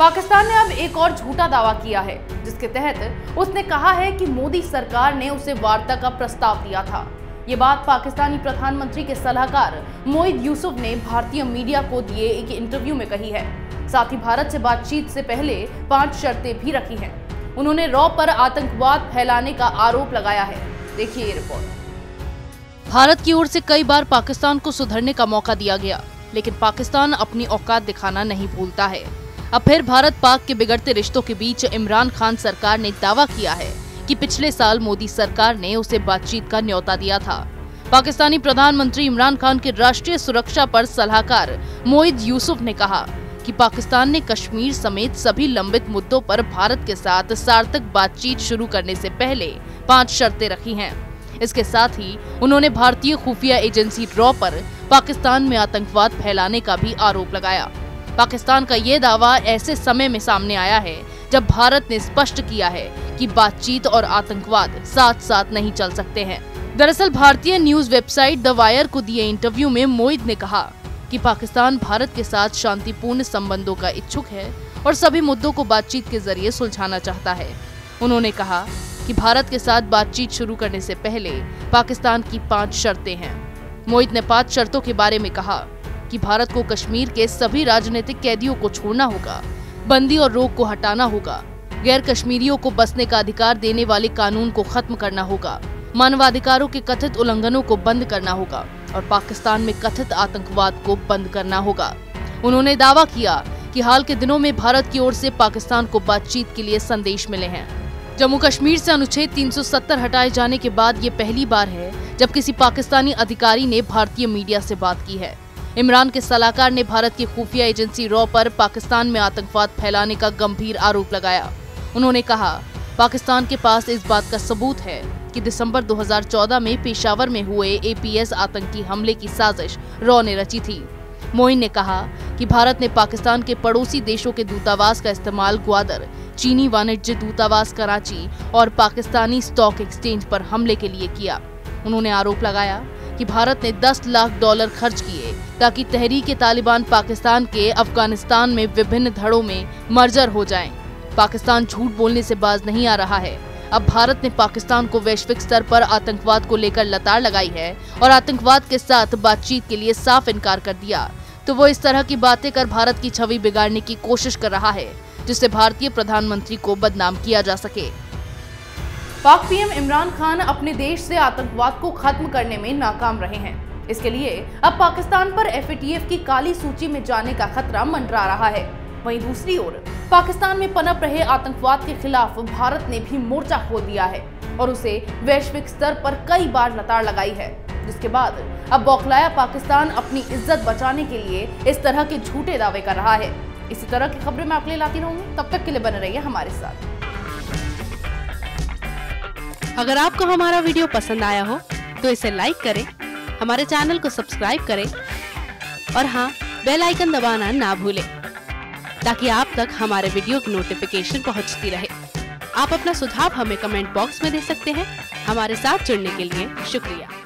पाकिस्तान ने अब एक और झूठा दावा किया है जिसके तहत उसने कहा है कि मोदी सरकार ने उसे वार्ता का प्रस्ताव दिया था। ये बात पाकिस्तानी प्रधानमंत्री के सलाहकार मोईद यूसुफ ने भारतीय मीडिया को दिए एक इंटरव्यू में कही है। साथ ही भारत से बातचीत से पहले 5 शर्तें भी रखी हैं। उन्होंने रॉ पर आतंकवाद फैलाने का आरोप लगाया है। देखिए ये रिपोर्ट। भारत की ओर से कई बार पाकिस्तान को सुधरने का मौका दिया गया, लेकिन पाकिस्तान अपनी औकात दिखाना नहीं भूलता है। अब फिर भारत पाक के बिगड़ते रिश्तों के बीच इमरान खान सरकार ने दावा किया है कि पिछले साल मोदी सरकार ने उसे बातचीत का न्योता दिया था। पाकिस्तानी प्रधानमंत्री इमरान खान के राष्ट्रीय सुरक्षा पर सलाहकार मोईद यूसुफ ने कहा कि पाकिस्तान ने कश्मीर समेत सभी लंबित मुद्दों पर भारत के साथ सार्थक बातचीत शुरू करने से पहले 5 शर्तें रखी हैं। इसके साथ ही उन्होंने भारतीय खुफिया एजेंसी रॉ पर पाकिस्तान में आतंकवाद फैलाने का भी आरोप लगाया। पाकिस्तान का ये दावा ऐसे समय में सामने आया है जब भारत ने स्पष्ट किया है कि बातचीत और आतंकवाद साथ साथ नहीं चल सकते हैं। दरअसल भारतीय न्यूज वेबसाइट द वायर को दिए इंटरव्यू में मोईद ने कहा कि पाकिस्तान भारत के साथ शांतिपूर्ण संबंधों का इच्छुक है और सभी मुद्दों को बातचीत के जरिए सुलझाना चाहता है। उन्होंने कहा कि भारत के साथ बातचीत शुरू करने से पहले पाकिस्तान की 5 शर्तें हैं। मोईद ने 5 शर्तों के बारे में कहा कि भारत को कश्मीर के सभी राजनीतिक कैदियों को छोड़ना होगा, बंदी और रोक को हटाना होगा, गैर कश्मीरियों को बसने का अधिकार देने वाले कानून को खत्म करना होगा, मानवाधिकारों के कथित उल्लंघनों को बंद करना होगा और पाकिस्तान में कथित आतंकवाद को बंद करना होगा। उन्होंने दावा किया कि हाल के दिनों में भारत की ओर से पाकिस्तान को बातचीत के लिए संदेश मिले हैं। जम्मू कश्मीर से अनुच्छेद 370 हटाए जाने के बाद ये पहली बार है जब किसी पाकिस्तानी अधिकारी ने भारतीय मीडिया से बात की है। इमरान के सलाहकार ने भारत की खुफिया एजेंसी रॉ पर पाकिस्तान में आतंकवाद फैलाने का गंभीर आरोप लगाया। उन्होंने कहा पाकिस्तान के पास इस बात का सबूत है कि दिसंबर 2014 में पेशावर में हुए एपीएस आतंकी हमले की साजिश रॉ ने रची थी। मोईन ने कहा कि भारत ने पाकिस्तान के पड़ोसी देशों के दूतावास का इस्तेमाल ग्वादर, चीनी वाणिज्य दूतावास कराची और पाकिस्तानी स्टॉक एक्सचेंज पर हमले के लिए किया। उन्होंने आरोप लगाया कि भारत ने $10 लाख खर्च किए ताकि तहरीके तालिबान पाकिस्तान के अफगानिस्तान में विभिन्न धड़ों में मर्जर हो जाए। पाकिस्तान झूठ बोलने से बाज नहीं आ रहा है। अब भारत ने पाकिस्तान को वैश्विक स्तर पर आतंकवाद को लेकर लताड़ लगाई है और आतंकवाद के साथ बातचीत के लिए साफ इनकार कर दिया, तो वो इस तरह की बातें कर भारत की छवि बिगाड़ने की कोशिश कर रहा है जिससे भारतीय प्रधानमंत्री को बदनाम किया जा सके। पाक पीएम इमरान खान अपने देश से आतंकवाद को खत्म करने में नाकाम रहे हैं। इसके लिए अब पाकिस्तान पर एफएटीएफ की काली सूची में जाने का खतरा मंडरा रहा है। वहीं दूसरी ओर पाकिस्तान में पनप रहे आतंकवाद के खिलाफ भारत ने भी मोर्चा खोल दिया है और उसे वैश्विक स्तर पर कई बार लताड़ लगाई है, जिसके बाद अब बौखलाया पाकिस्तान अपनी इज्जत बचाने के लिए इस तरह के झूठे दावे कर रहा है। इसी तरह की खबरें मैं आपके लिए लाती रहूंगी, तब तक के लिए बने रहिए हमारे साथ। अगर आपको हमारा वीडियो पसंद आया हो तो इसे लाइक करें, हमारे चैनल को सब्सक्राइब करें और हाँ, बेल आइकन दबाना ना भूलें ताकि आप तक हमारे वीडियो की नोटिफिकेशन पहुंचती रहे। आप अपना सुझाव हमें कमेंट बॉक्स में दे सकते हैं। हमारे साथ जुड़ने के लिए शुक्रिया।